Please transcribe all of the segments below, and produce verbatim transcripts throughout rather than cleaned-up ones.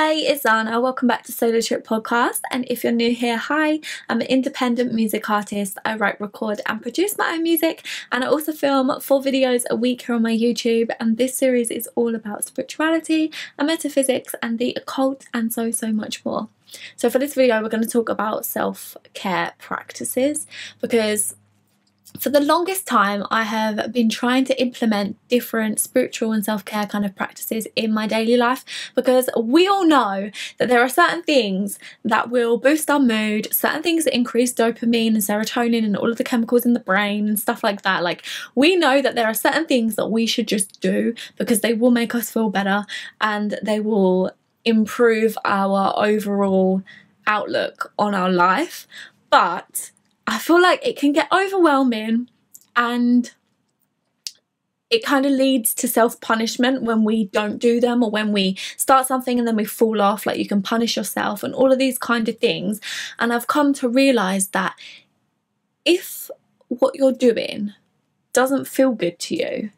Hey, it's Zana. Welcome back to Solar Trip Podcast, and if you're new here, hi. I'm an independent music artist. I write, record and produce my own music, and I also film four videos a week here on my YouTube, and this series is all about spirituality and metaphysics and the occult and so, so much more. So for this video, we're going to talk about self-care practices, because for the longest time, I have been trying to implement different spiritual and self-care kind of practices in my daily life, because we all know that there are certain things that will boost our mood, certain things that increase dopamine and serotonin and all of the chemicals in the brain and stuff like that. Like, we know that there are certain things that we should just do because they will make us feel better and they will improve our overall outlook on our life. But I feel like it can get overwhelming, and it kind of leads to self-punishment when we don't do them, or when we start something and then we fall off, like you can punish yourself and all of these kind of things. And I've come to realize that if what you're doing doesn't feel good to you,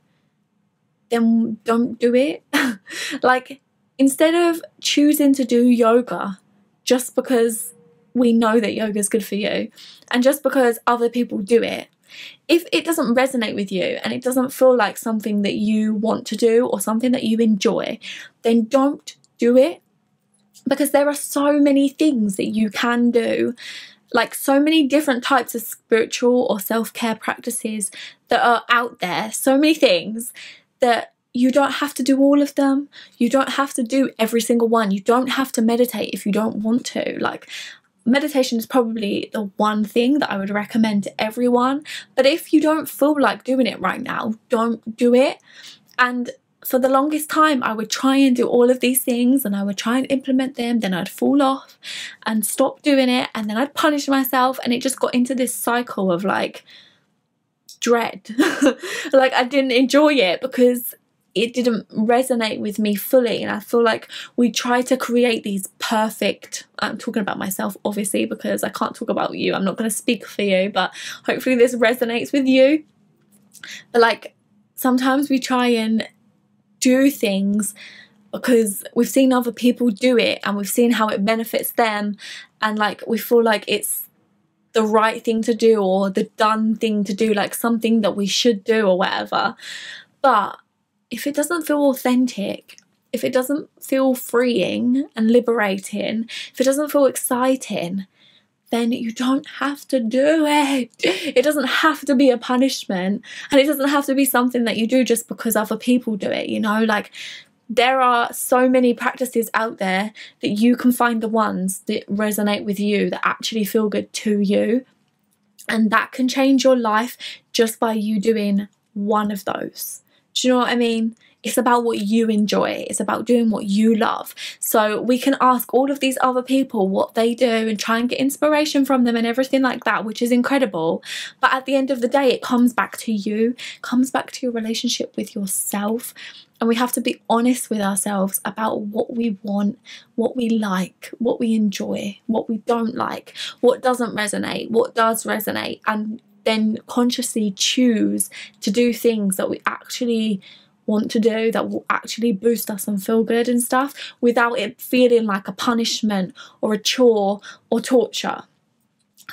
then don't do it. Like, instead of choosing to do yoga just because we know that yoga is good for you, and just because other people do it, if it doesn't resonate with you and it doesn't feel like something that you want to do or something that you enjoy, then don't do it. Because there are so many things that you can do, like so many different types of spiritual or self-care practices that are out there, so many things that you don't have to do all of them. You don't have to do every single one. You don't have to meditate if you don't want to. Like, meditation is probably the one thing that I would recommend to everyone, but if you don't feel like doing it right now, don't do it. And for the longest time, I would try and do all of these things, and I would try and implement them, then I'd fall off and stop doing it, and then I'd punish myself, and it just got into this cycle of like dread. Like, I didn't enjoy it because it didn't resonate with me fully. And I feel like we try to create these perfect — I'm talking about myself obviously because I can't talk about you, I'm not going to speak for you, but hopefully this resonates with you — but like, sometimes we try and do things because we've seen other people do it and we've seen how it benefits them, and like, we feel like it's the right thing to do or the done thing to do, like something that we should do or whatever. But if it doesn't feel authentic, if it doesn't feel freeing and liberating, if it doesn't feel exciting, then you don't have to do it. It doesn't have to be a punishment, and it doesn't have to be something that you do just because other people do it, you know? Like, there are so many practices out there that you can find the ones that resonate with you, that actually feel good to you, and that can change your life just by you doing one of those. Do you know what I mean? It's about what you enjoy. It's about doing what you love. So we can ask all of these other people what they do and try and get inspiration from them and everything like that, which is incredible. But at the end of the day, it comes back to you, it comes back to your relationship with yourself. And we have to be honest with ourselves about what we want, what we like, what we enjoy, what we don't like, what doesn't resonate, what does resonate, and then consciously choose to do things that we actually want to do, that will actually boost us and feel good and stuff, without it feeling like a punishment or a chore or torture.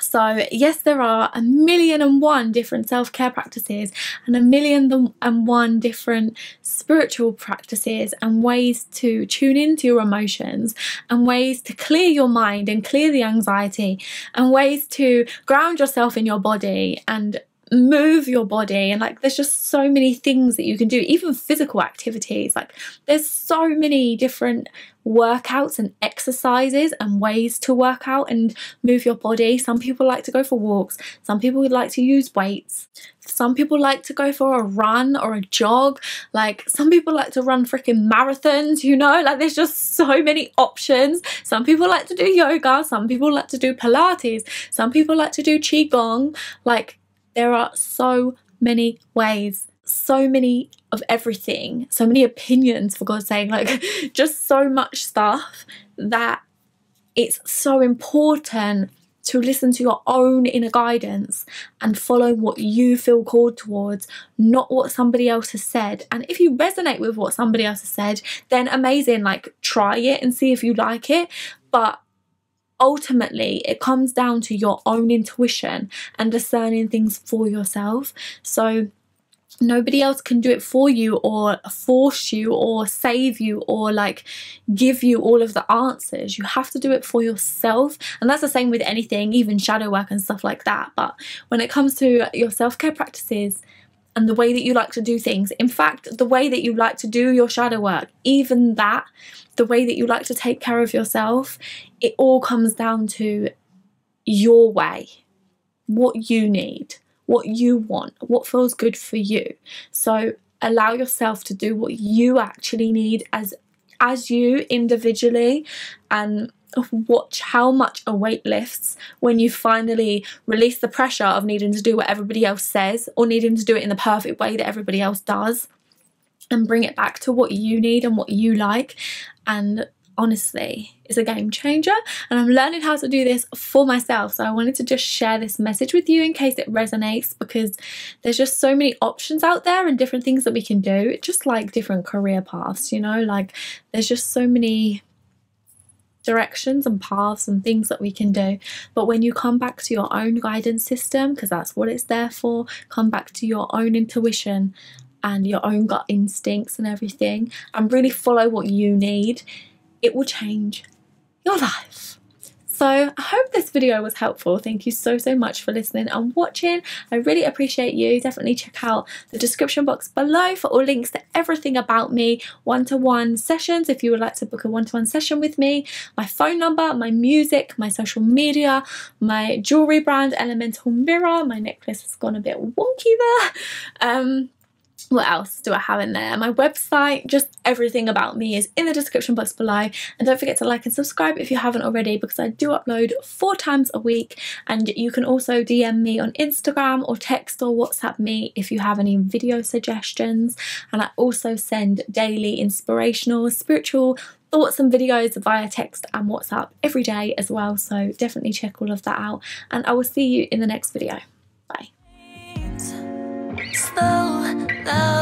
So yes, there are a million and one different self-care practices and a million and one different spiritual practices and ways to tune into your emotions and ways to clear your mind and clear the anxiety and ways to ground yourself in your body and move your body. And like, there's just so many things that you can do, even physical activities. Like, there's so many different workouts and exercises and ways to work out and move your body. Some people like to go for walks, some people would like to use weights, some people like to go for a run or a jog, like some people like to run freaking marathons, you know? Like, there's just so many options. Some people like to do yoga, some people like to do Pilates, some people like to do qigong. Like, there are so many ways, so many of everything, so many opinions, for God's sake, like just so much stuff, that it's so important to listen to your own inner guidance and follow what you feel called towards, not what somebody else has said. And if you resonate with what somebody else has said, then amazing, like try it and see if you like it. But ultimately, it comes down to your own intuition and discerning things for yourself. So nobody else can do it for you or force you or save you or like give you all of the answers. You have to do it for yourself. And that's the same with anything, even shadow work and stuff like that. But when it comes to your self-care practices and the way that you like to do things, in fact, the way that you like to do your shadow work, even that, the way that you like to take care of yourself, it all comes down to your way, what you need, what you want, what feels good for you. So allow yourself to do what you actually need as as you individually, and watch how much a weight lifts when you finally release the pressure of needing to do what everybody else says or needing to do it in the perfect way that everybody else does, and bring it back to what you need and what you like. And honestly, it's a game changer, and I'm learning how to do this for myself. So I wanted to just share this message with you in case it resonates, because there's just so many options out there and different things that we can do, just like different career paths, you know, like there's just so many directions and paths and things that we can do. But when you come back to your own guidance system, because that's what it's there for, come back to your own intuition and your own gut instincts and everything, and really follow what you need, it will change your life. So I hope this video was helpful. Thank you so, so much for listening and watching. I really appreciate you. Definitely check out the description box below for all links to everything about me, one-to-one sessions if you would like to book a one-to-one session with me, my phone number, my music, my social media, my jewellery brand, Elemental Mirror. My necklace has gone a bit wonky there. Um, What else do I have in there? My website, just everything about me is in the description box below. And don't forget to like and subscribe if you haven't already, because I do upload four times a week. And you can also D M me on Instagram or text or WhatsApp me if you have any video suggestions. And I also send daily inspirational, spiritual thoughts and videos via text and WhatsApp every day as well. So definitely check all of that out. And I will see you in the next video. Bye. Slow down.